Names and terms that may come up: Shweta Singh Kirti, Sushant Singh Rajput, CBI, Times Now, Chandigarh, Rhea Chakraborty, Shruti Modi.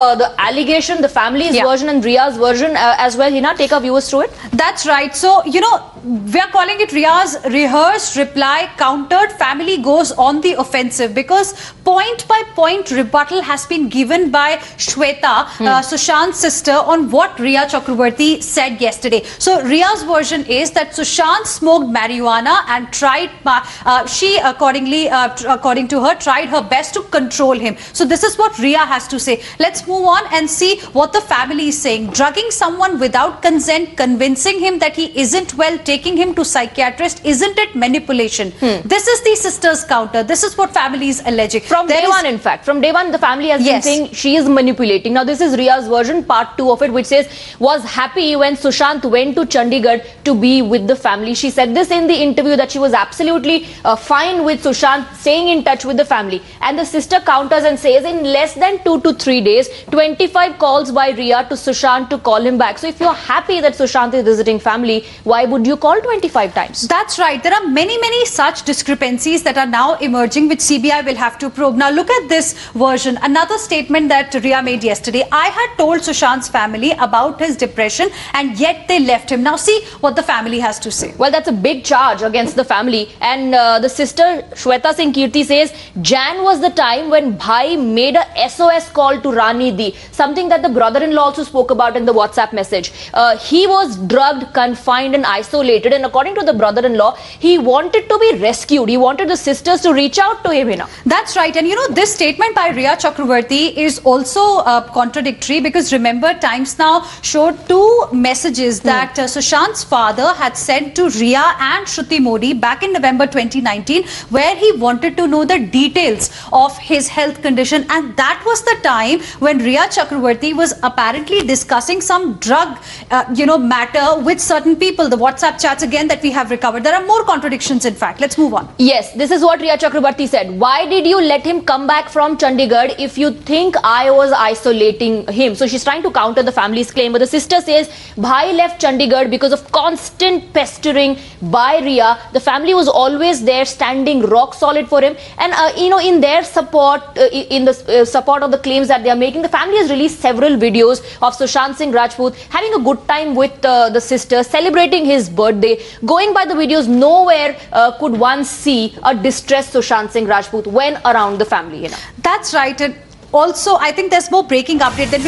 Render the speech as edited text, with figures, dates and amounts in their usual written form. The allegation, the family's version and Rhea's version as well. Hina, take our viewers through it. That's right. So, you know, we are calling it Rhea's rehearsed reply countered. Family goes on the offensive because point by point rebuttal has been given by Shweta, Sushant's sister, on what Rhea Chakraborty said yesterday. So, Rhea's version is that Sushant smoked marijuana and tried, she according to her, tried her best to control him. So, this is what Rhea has to say. Let's move on and see what the family is saying. Drugging someone without consent, convincing him that he isn't well, taking him to psychiatrist, isn't it manipulation? This is the sister's counter. This is what family is alleging. From day one, in fact. From day one, the family has been saying she is manipulating. Now, this is Rhea's version, part 2 of it, which says, was happy when Sushant went to Chandigarh to be with the family. She said this in the interview, that she was absolutely fine with Sushant staying in touch with the family. And the sister counters and says, in less than 2 to 3 days, 25 calls by Rhea to Sushant to call him back. So if you're happy that Sushant is visiting family, why would you call 25 times? That's right. There are many such discrepancies that are now emerging, which CBI will have to probe. Now look at this version. Another statement that Rhea made yesterday. I had told Sushant's family about his depression and yet they left him. Now see what the family has to say. Well, that's a big charge against the family. And the sister Shweta Singh Kirti says, Jan was the time when Bhai made a SOS call to Rani Di, something that the brother-in-law also spoke about in the WhatsApp message. He was drugged, confined and isolated, and according to the brother-in-law, he wanted to be rescued. He wanted the sisters to reach out to him. That's right. And you know, this statement by Rhea Chakraborty is also contradictory, because remember, Times Now showed 2 messages that Sushant's father had sent to Rhea and Shruti Modi back in November 2019, where he wanted to know the details of his health condition, and that was the time when Rhea Chakraborty was apparently discussing some drug, matter with certain people. The WhatsApp chats again that we have recovered. There are more contradictions, in fact. Let's move on. Yes, this is what Rhea Chakraborty said. Why did you let him come back from Chandigarh if you think I was isolating him? So she's trying to counter the family's claim. But the sister says, Bhai left Chandigarh because of constant pestering by Rhea. The family was always there, standing rock solid for him. And, in their support, in the support of the claims that they are making, the family has released several videos of Sushant Singh Rajput having a good time with the sister, celebrating his birthday. Going by the videos, nowhere could one see a distressed Sushant Singh Rajput when around the family. That's right. And also, I think there's more breaking update that we'll